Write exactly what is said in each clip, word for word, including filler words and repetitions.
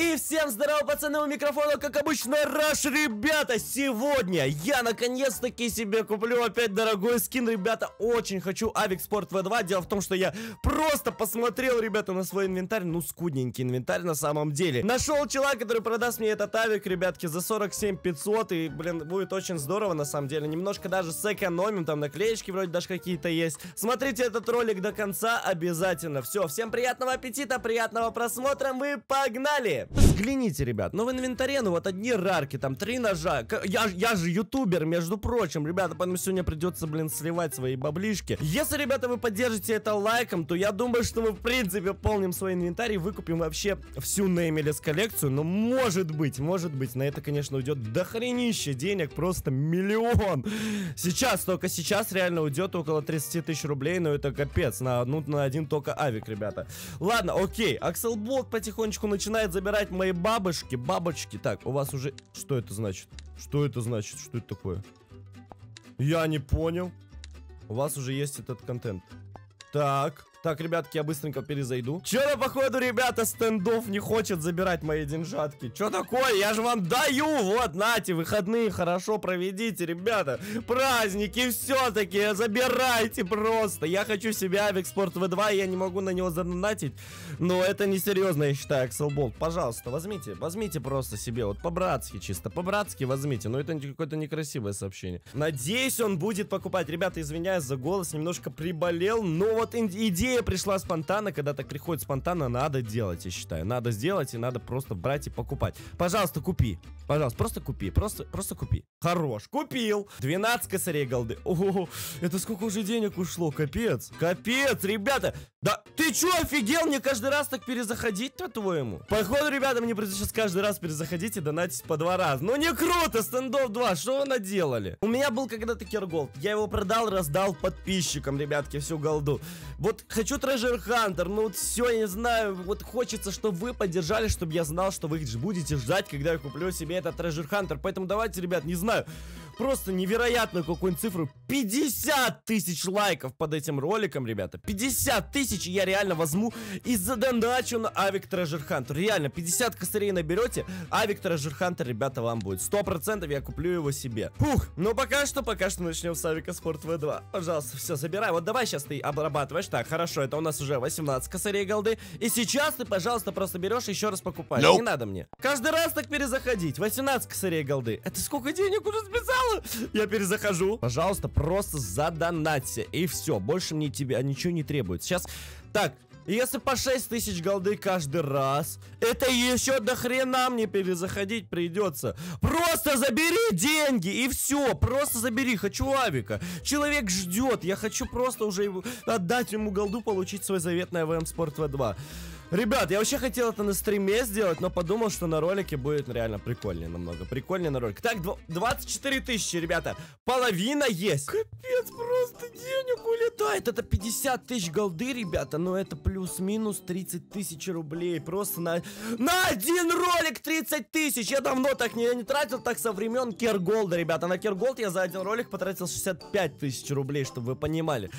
И всем здорово, пацаны, у микрофона, как обычно, РАШ, ребята. Сегодня я наконец-таки себе куплю опять дорогой скин, ребята. Очень хочу а дабл ю эм Sport ви два. Дело в том, что я просто посмотрел, ребята, на свой инвентарь. Ну, скудненький инвентарь на самом деле. Нашел чела, который продаст мне этот авик, ребятки, за сорок семь тысяч пятьсот. И, блин, будет очень здорово, на самом деле. Немножко даже сэкономим, там наклеечки вроде даже какие-то есть. Смотрите этот ролик до конца обязательно. Все, всем приятного аппетита, приятного просмотра, мы погнали! Взгляните, ребят, ну в инвентаре, ну вот одни рарки, там три ножа. Я, я же ютубер, между прочим, ребята, поэтому сегодня придется, блин, сливать свои баблишки. Если, ребята, вы поддержите это лайком, то я думаю, что мы, в принципе, полним свой инвентарь и выкупим вообще всю NameLESS коллекцию. Но может быть, может быть, на это, конечно, уйдет дохренище денег, просто миллион. Сейчас, только сейчас реально уйдет около тридцати тысяч рублей, но это капец, на, ну, на один только авик, ребята. Ладно, окей, Axel Bolt потихонечку начинает забирать мои бабочки, бабочки. Так, у вас уже... Что это значит? Что это значит? Что это такое? Я не понял. У вас уже есть этот контент. Так... Так, ребятки, я быстренько перезайду. Чё-то, походу, ребята, стендов не хочет забирать мои деньжатки. Чё такое? Я же вам даю! Вот, нате, выходные хорошо проведите, ребята. Праздники все-таки забирайте просто. Я хочу себе а дабл ю эм Sport ви два, я не могу на него задонатить. Но это несерьезно, я считаю, Axel Bolt. Пожалуйста, возьмите, возьмите просто себе. Вот по-братски чисто, по-братски возьмите. Но это какое-то некрасивое сообщение. Надеюсь, он будет покупать. Ребята, извиняюсь за голос, немножко приболел. Но вот идея пришла спонтанно, когда так приходит спонтанно, надо делать, я считаю, надо сделать и надо просто брать и покупать. Пожалуйста, купи, пожалуйста, просто купи, просто, просто купи. Хорош, купил. двенадцать косарей голды. Ого, это сколько уже денег ушло, капец, капец, ребята. Да ты чё, офигел? Мне каждый раз так перезаходить, по-твоему? Походу, ребята, мне придется сейчас каждый раз перезаходить и донатить по два раза. Ну не круто, стендов два, что вы наделали? У меня был когда-то керголд, я его продал, раздал подписчикам, ребятки, всю голду. Вот хочу Treasure Hunter, ну вот все, я не знаю, вот хочется, чтобы вы поддержали, чтобы я знал, что вы будете ждать, когда я куплю себе этот Treasure Hunter. Поэтому давайте, ребят, не знаю, просто невероятную какую-нибудь цифру, пятьдесят тысяч лайков под этим роликом, ребята, пятьдесят тысяч, я реально возьму и задоначу на авик Treasure Hunter. Реально, пятьдесят косарей наберете, авик Treasure Hunter, ребята, вам будет. сто процентов я куплю его себе. Фух, ну пока что, пока что начнем с авика Sport ви два. Пожалуйста, все, забирай. Вот давай сейчас ты обрабатываешь. Так, хорошо. Это у нас уже восемнадцать косарей голды. И сейчас ты, пожалуйста, просто берешь и еще раз покупаешь. Nope. Не надо мне каждый раз так перезаходить. восемнадцать косарей голды. Это сколько денег уже списало? Я перезахожу. Пожалуйста, просто задонаться. И все. Больше мне тебе ничего не требует. Сейчас. Так. Если по шесть тысяч голды каждый раз, это еще до хрена мне перезаходить придется. Просто забери деньги и все. Просто забери. Хочу авика. Человек ждет. Я хочу просто уже отдать ему голду, получить свой заветный а дабл ю эм Sport ви два. Ребят, я вообще хотел это на стриме сделать, но подумал, что на ролике будет реально прикольнее намного. Прикольнее на ролике. Так, двадцать четыре тысячи, ребята. Половина есть. Капец, просто денег улетает. Это пятьдесят тысяч голды, ребята. Но это плюс-минус тридцать тысяч рублей. Просто на... на один ролик тридцать тысяч. Я давно так не, я не тратил так со времен Керголда, ребята. На Керголд я за один ролик потратил шестьдесят пять тысяч рублей, чтобы вы понимали.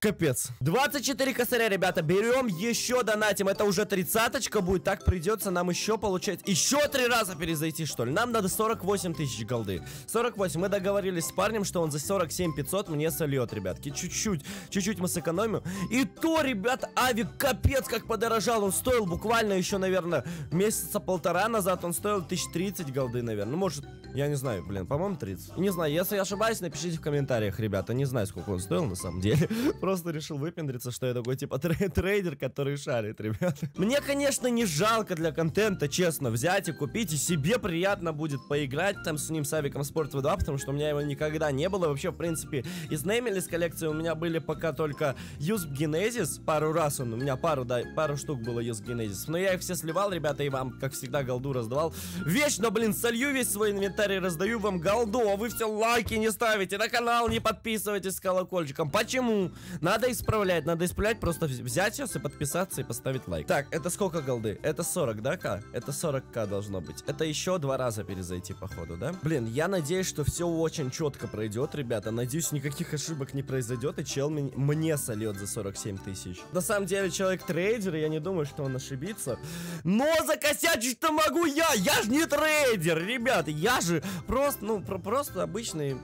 Капец. двадцать четыре косаря, ребята. Берем, еще донатим. Это уже тридцаточка будет. Так придется нам еще получать. Еще три раза перезайти, что ли. Нам надо сорок восемь тысяч голды. сорок восемь. Мы договорились с парнем, что он за сорок семь тысяч пятьсот мне сольет, ребятки. Чуть-чуть. Чуть-чуть мы сэкономим. И то, ребят, авик капец как подорожал. Он стоил буквально еще, наверное, месяца полтора назад. Он стоил тысячу тридцать голды, наверное. Ну, может, я не знаю, блин, по-моему, тридцать. Не знаю, если я ошибаюсь, напишите в комментариях, ребята. Не знаю, сколько он стоил на самом деле. Просто решил выпендриться, что я такой типа трейдер, который шарит, ребята. Мне, конечно, не жалко для контента, честно, взять и купить. И себе приятно будет поиграть там с ним, с авиком Sport ви два, потому что у меня его никогда не было. Вообще, в принципе, из NameLESS коллекции у меня были пока только ю эс пи Genesis. Пару раз он, у меня пару, да, пару штук было ю эс пи Genesis. Но я их все сливал, ребята, и вам, как всегда, голду раздавал. Вечно, блин, солью весь свой инвентарь и раздаю вам голду, а вы все лайки не ставите, на канал не подписывайтесь с колокольчиком. Почему? Надо исправлять, надо исправлять, просто взять сейчас и подписаться и поставить лайк. Так, это сколько голды? Это сорок, да, к? Это сорок к должно быть. Это еще два раза перезайти, походу, да? Блин, я надеюсь, что все очень четко пройдет, ребята. Надеюсь, никаких ошибок не произойдет, и чел мне сольет за сорок семь тысяч. На самом деле, человек трейдер, я не думаю, что он ошибится. Но закосячить-то могу я! Я же не трейдер, ребята! Я же просто, ну, про просто обычный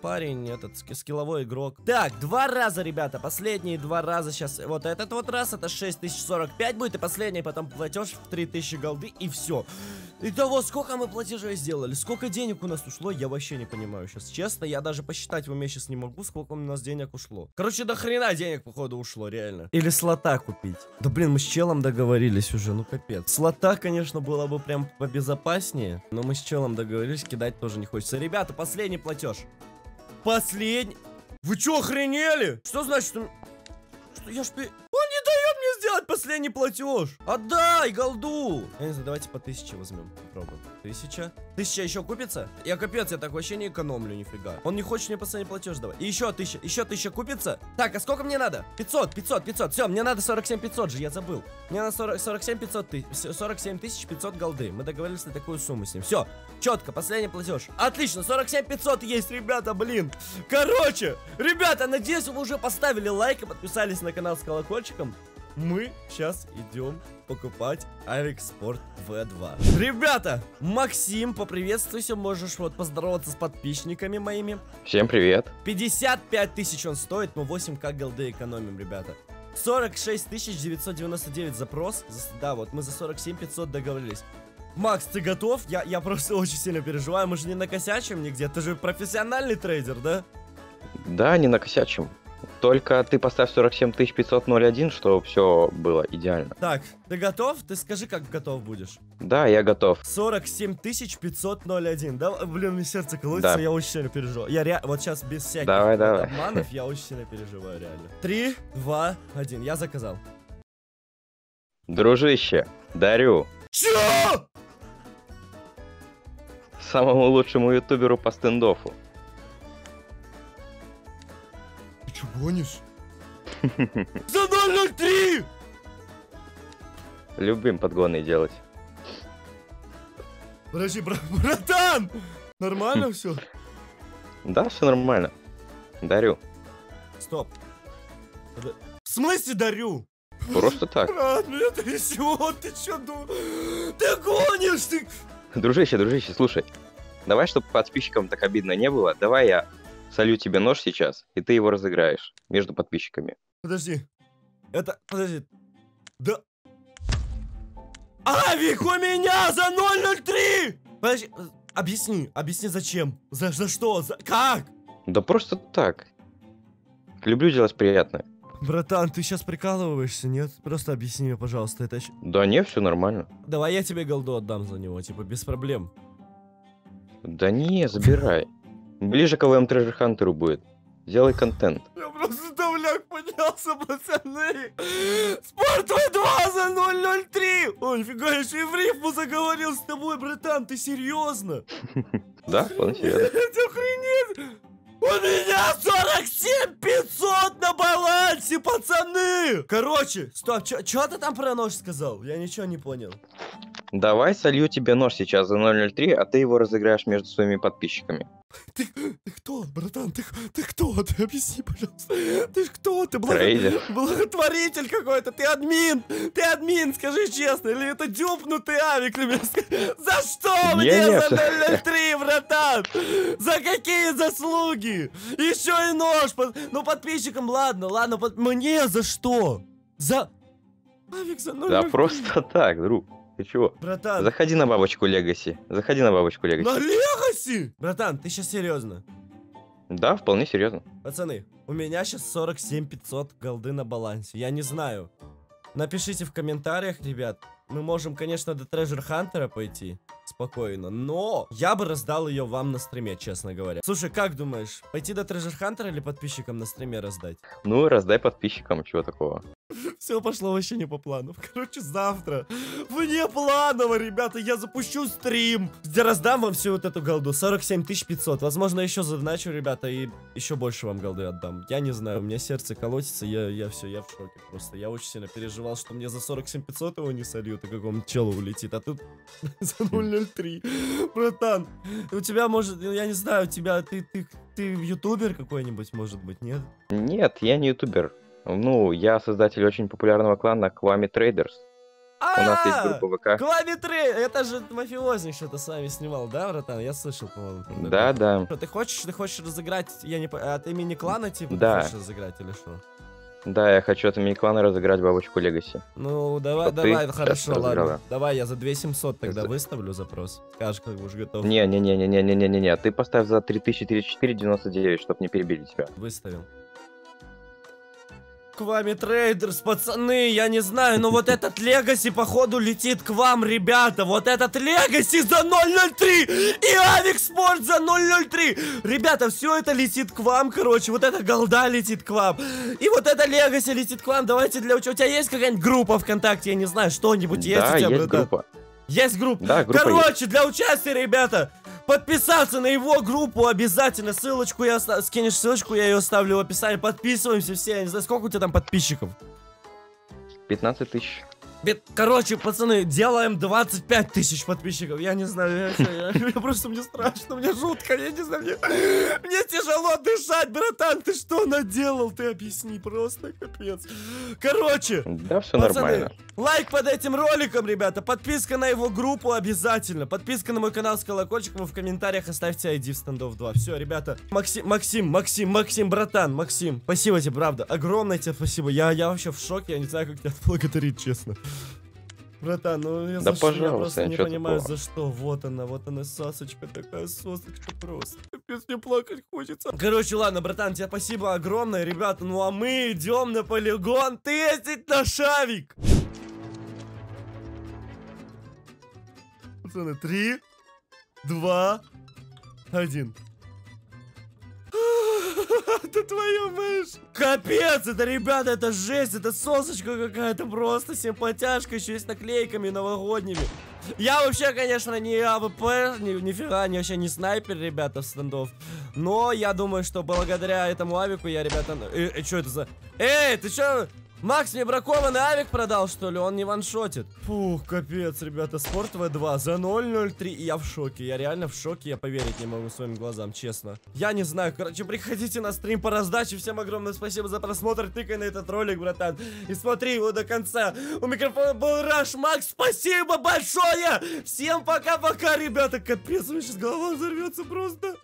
парень, этот, скилловой игрок. Так, два раза, ребята, последние два раза сейчас. Вот этот вот раз, это шесть тысяч сорок пять будет, и последний потом платеж в три тысячи голды, и все. Итого, сколько мы платежей сделали? Сколько денег у нас ушло, я вообще не понимаю сейчас. Честно, я даже посчитать в уме сейчас не могу, сколько у нас денег ушло. Короче, до хрена денег, походу, ушло, реально. Или слота купить. Да, блин, мы с челом договорились уже, ну капец. Слота, конечно, было бы прям побезопаснее, но мы с челом договорились, кидать тоже не хочется. Ребята, последний платеж. Последний. Вы чё, охренели? Что значит? Что я ж... Он не дает мне сделать последний платеж. Отдай голду. Я не знаю, давайте по тысяче возьмем. Попробуем. Тысяча. Тысяча еще купится? Я капец, я так вообще не экономлю нифига. Он не хочет мне последний платеж давать. И еще тысяча. Еще тысяча купится? Так, а сколько мне надо? пятьсот, пятьсот, пятьсот. Все, мне надо сорок семь тысяч пятьсот же, я забыл. Мне надо сорок семь тысяч пятьсот голды. Мы договорились на такую сумму с ним. Все, четко, последний платеж. Отлично, сорок семь тысяч пятьсот есть, ребята, блин. Короче, ребята, надеюсь, вы уже поставили лайк и подписались на канал с колокольчиком. Мы сейчас идем покупать А В М Спорт В два. Ребята, Максим, поприветствуйся. Можешь вот поздороваться с подписчиками моими. Всем привет. пятьдесят пять тысяч он стоит, мы восемь к голды экономим, ребята. сорок шесть тысяч девятьсот девяносто девять запрос. Да, вот мы за сорок семь тысяч пятьсот договорились. Макс, ты готов? Я, я просто очень сильно переживаю. Мы же не накосячим нигде. Ты же профессиональный трейдер, да? Да, не накосячим. Только ты поставь сорок семь тысяч пятьсот ноль один, чтобы все было идеально. Так, ты готов? Ты скажи, как готов будешь. Да, я готов. сорок семь тысяч пятьсот ноль один. Да, блин, мне сердце колотится, да. Я очень сильно переживаю. Я ре... вот сейчас без всяких давай, давай. обманов, я очень сильно переживаю, реально. три, два, один, я заказал. Дружище, дарю. Чё? Самому лучшему ютуберу по стендоффу. Че гонишь? За ноль ноль три! Любим подгоны делать. Подожди, бра братан! Нормально все? Да, все нормально. Дарю. Стоп. В смысле дарю? Просто так. Брат, меня трясет, ты че думаешь? Ты гонишь, ты... Дружище, дружище, слушай. Давай, чтобы подписчикам так обидно не было, давай я... Солю тебе нож сейчас, и ты его разыграешь между подписчиками. Подожди. Это... Подожди. Да... Авик у меня за ноль ноль три! Подожди. Объясни. Объясни зачем. За, за что? За... Как? Да просто так. Люблю делать приятное. Братан, ты сейчас прикалываешься, нет? Просто объясни мне, пожалуйста. Это... Да не, все нормально. Давай я тебе голду отдам за него, типа, без проблем. Да не, забирай. Ближе к А В М Treasure Hunter будет. Делай контент. Я просто давляк поднялся, пацаны. Спорт В два за ноль ноль три. Ой, нифига, я еще и в рифму заговорил с тобой, братан. Ты серьезно? Да, вполне серьезно. Ты охренеть. У меня сорок семь тысяч пятьсот на балансе, пацаны. Короче, стоп, что ты там про нож сказал? Я ничего не понял. Давай солью тебе нож сейчас за ноль ноль три, а ты его разыграешь между своими подписчиками. Ты, ты кто, братан? Ты, ты кто? Ты объясни, пожалуйста. Ты ж кто? Ты благо... благотворитель какой-то. Ты админ. Ты админ, скажи честно. Или это дюпнутый авик? За что мне за ноль ноль три, братан? За какие заслуги? Еще и нож. Ну, подписчикам, ладно, ладно. Под... Мне за что? За... Авик за ноль ноль три. Да просто так, друг. Ты чего? Братан. Заходи на бабочку Legacy. Заходи на бабочку Legacy. На Legacy? Братан, ты сейчас серьезно? Да, вполне серьезно. Пацаны, у меня сейчас сорок семь тысяч пятьсот голды на балансе. Я не знаю. Напишите в комментариях, ребят. Мы можем, конечно, до Treasure Hunter пойти спокойно, но я бы раздал ее вам на стриме, честно говоря. Слушай, как думаешь, пойти до Treasure Hunter или подписчикам на стриме раздать? Ну, раздай подписчикам, чего такого. Все пошло вообще не по плану. Короче, завтра вне планово, ребята, я запущу стрим, где раздам вам всю вот эту голду. сорок семь тысяч пятьсот. Возможно, еще задначу, ребята, и еще больше вам голды отдам. Я не знаю, у меня сердце колотится, я, я все, я в шоке просто. Я очень сильно переживал, что мне за сорок семь тысяч пятьсот его не сольют, и какому-то челу улетит. А тут за ноль ноль три. Братан, у тебя может, я не знаю, у тебя, ты, ты, ты ютубер какой-нибудь, может быть, нет? Нет, я не ютубер. Ну, я создатель очень популярного клана Kwami Traders. У нас есть группа вэ ка. Kwami Traders! Это же мафиозник что-то с вами снимал, да, братан? Я слышал, по-моему. Да, да. Ты хочешь, ты хочешь разыграть, я не понимаю, от имени клана, типа, да, хочешь разыграть или что? Да, я хочу от имени клана разыграть бабочку Legacy. Ну, давай, давай, хорошо, ладно. Давай, я за две тысячи семьсот тогда выставлю запрос. Скажешь, как уж готов. Не-не-не-не-не-не-не-не, ты поставь за три тысячи тридцать четыре девяносто девять, чтобы не перебили тебя. Выставил. К вами трейдерс, пацаны, я не знаю, но вот этот Legacy, походу, летит к вам, ребята. Вот этот Legacy за ноль ноль три и Авик Спорт за ноль ноль три. Ребята, все это летит к вам, короче. Вот эта голда летит к вам. И вот это Legacy летит к вам. Давайте для учета. У тебя есть какая-нибудь группа ВКонтакте, я не знаю, что-нибудь есть у тебя? Да, есть группа. Есть группа. Да, группа короче, есть. Для участия, ребята, подписаться на его группу обязательно. Ссылочку я оставлю. Скинешь ссылочку, я ее оставлю в описании. Подписываемся все. Я не знаю, сколько у тебя там подписчиков? пятнадцать тысяч. Короче, пацаны, делаем двадцать пять тысяч подписчиков. Я не знаю, просто мне страшно, мне жутко, я не знаю, мне тяжело дышать, братан, ты что наделал, ты объясни, просто капец. Короче, да, все нормально. Лайк под этим роликом, ребята, подписка на его группу обязательно, подписка на мой канал с колокольчиком, и в комментариях оставьте ай ди в стандофф два. Все, ребята, Максим, Максим, Максим, Максим, братан, Максим, спасибо тебе, правда, огромное тебе спасибо, я, я вообще в шоке, я не знаю, как тебя отблагодарить, честно. Братан, ну я, да за пожалуйста, что? Я просто я не понимаю, такого. За что. Вот она, вот она, сосочка такая, сосочка просто. Капец, мне плакать хочется. Короче, ладно, братан, тебе спасибо огромное, ребята. Ну а мы идем на полигон тестить наш авик. Пацаны, три, два, один. Это твоя мышь. Капец, это, ребята, это жесть. Это сосочка какая-то просто. Симпатяшка еще и с наклейками новогодними. Я вообще, конечно, не АВП, ни, нифига, не вообще не снайпер, ребята, в стендов. Но я думаю, что благодаря этому авику я, ребята... Э, э, что это за... Эй, ты что? Макс мне бракованный авик продал, что ли? Он не ваншотит. Фух, капец, ребята. Спорт вэ два за ноль ноль три. Я в шоке. Я реально в шоке. Я поверить не могу своим глазам, честно. Я не знаю. Короче, приходите на стрим по раздаче. Всем огромное спасибо за просмотр. Тыкай на этот ролик, братан. И смотри его до конца. У микрофона был РАШ. Макс, спасибо большое. Всем пока-пока, ребята. Капец, у меня сейчас голова взорвется просто.